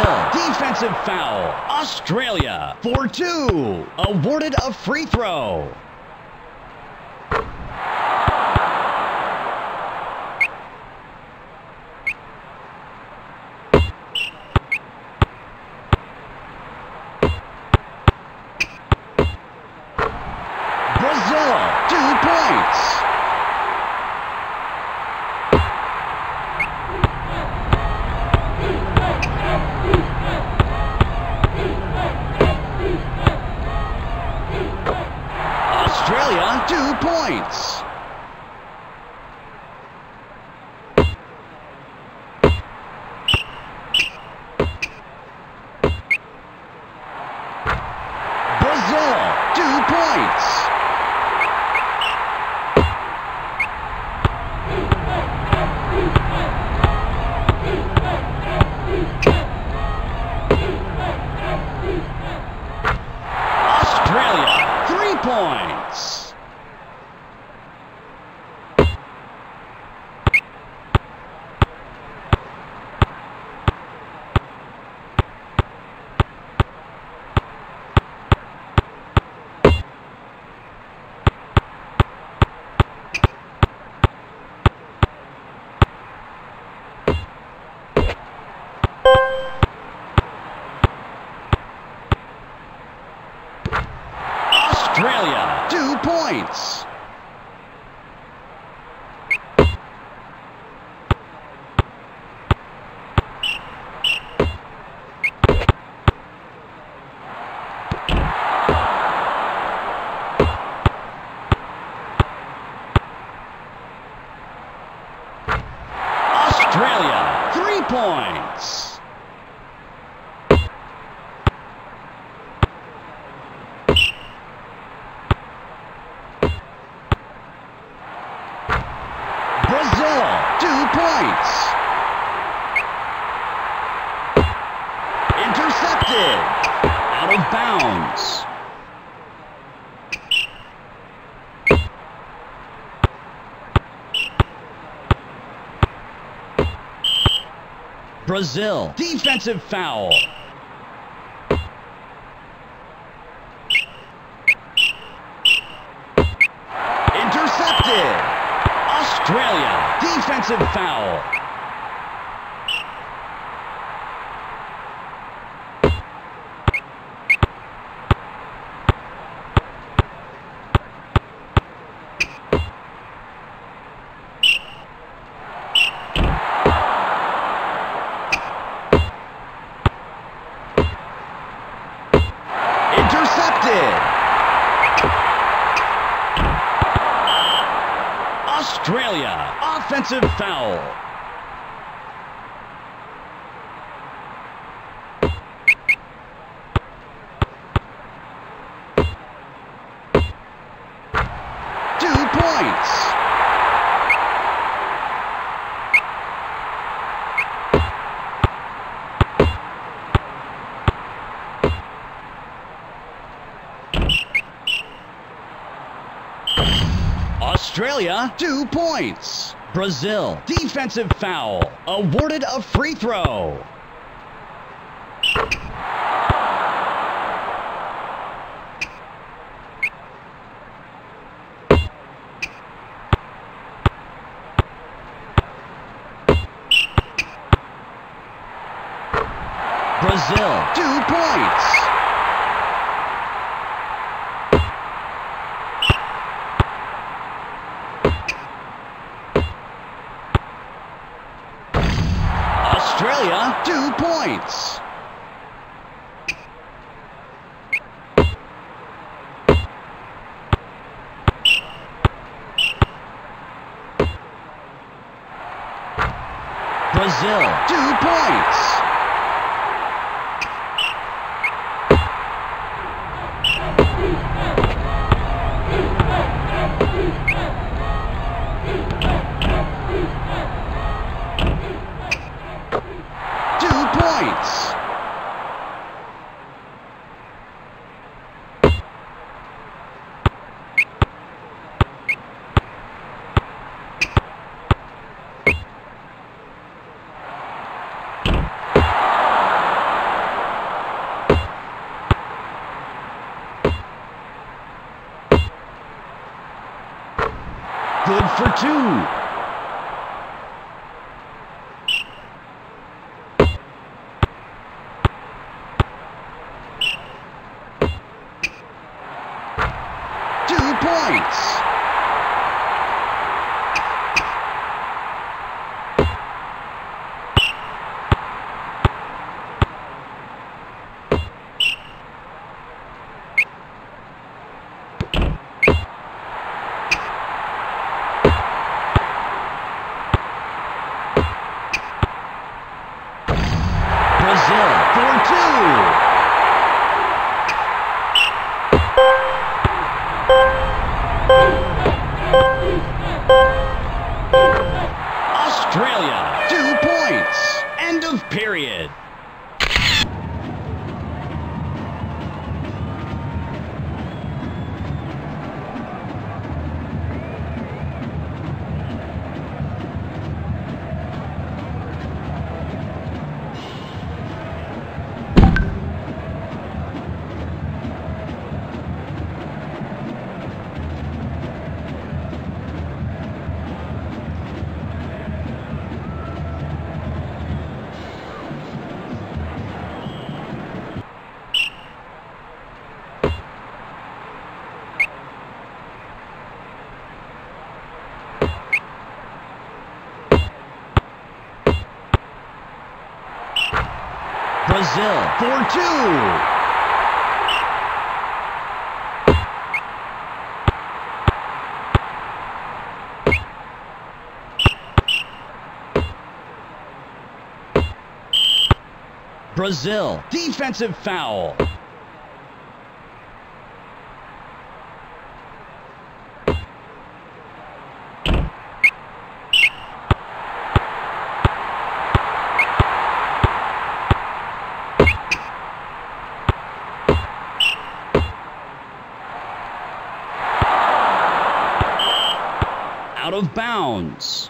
Brazil. Defensive foul. Australia. 4-2. Awarded a free throw. Australia, 2 points. Australia, 3 points. Brazil. Defensive foul. Intercepted. Australia. Defensive foul. Australia, offensive foul. Australia, 2 points. Brazil, defensive foul. Awarded a free throw. Brazil, 2 points. Australia, 2 points. Brazil, 2 points. for two. Brazil 4-2. Brazil defensive foul. Of bounds.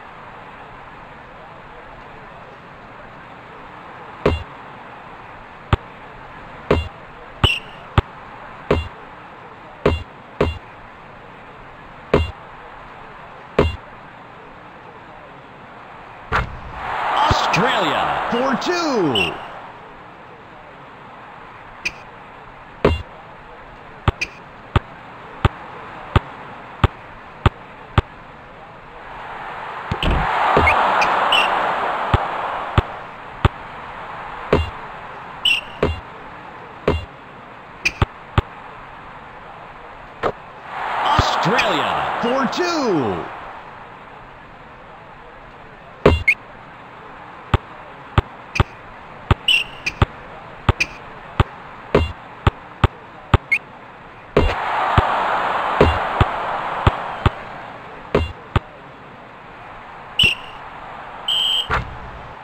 Australia 4-2. Australia 4-2.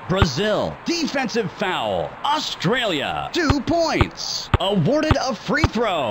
Brazil defensive foul. Australia 2 points. Awarded a free throw.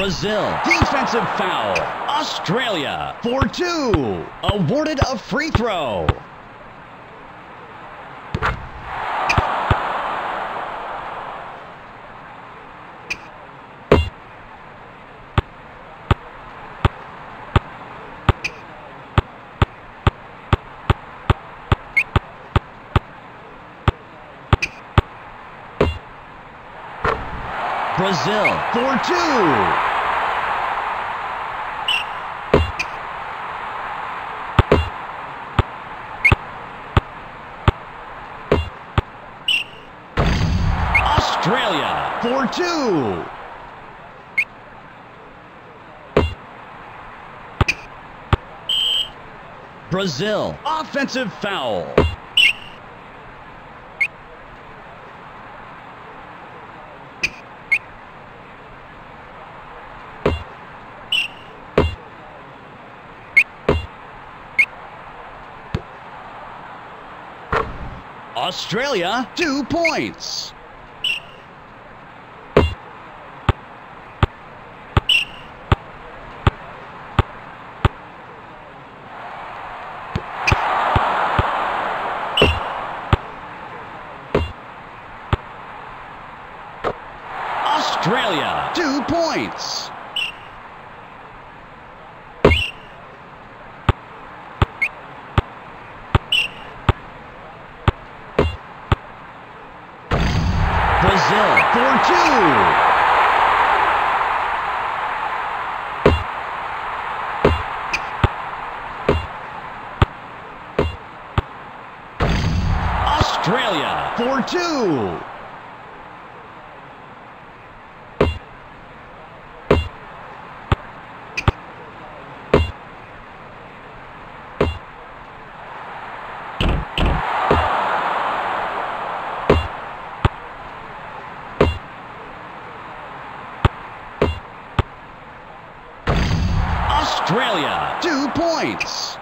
Brazil defensive foul. Australia 4-2. Awarded a free throw. Brazil 4-2. Australia 4-2. Brazil offensive foul. Australia 2 points. Australia 2 points. Brazil 4-2. Australia 4-2. Australia 2 points.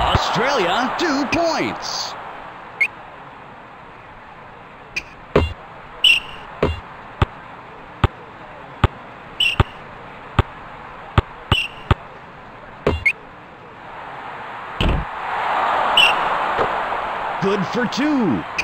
Australia 2 points. Good for 2.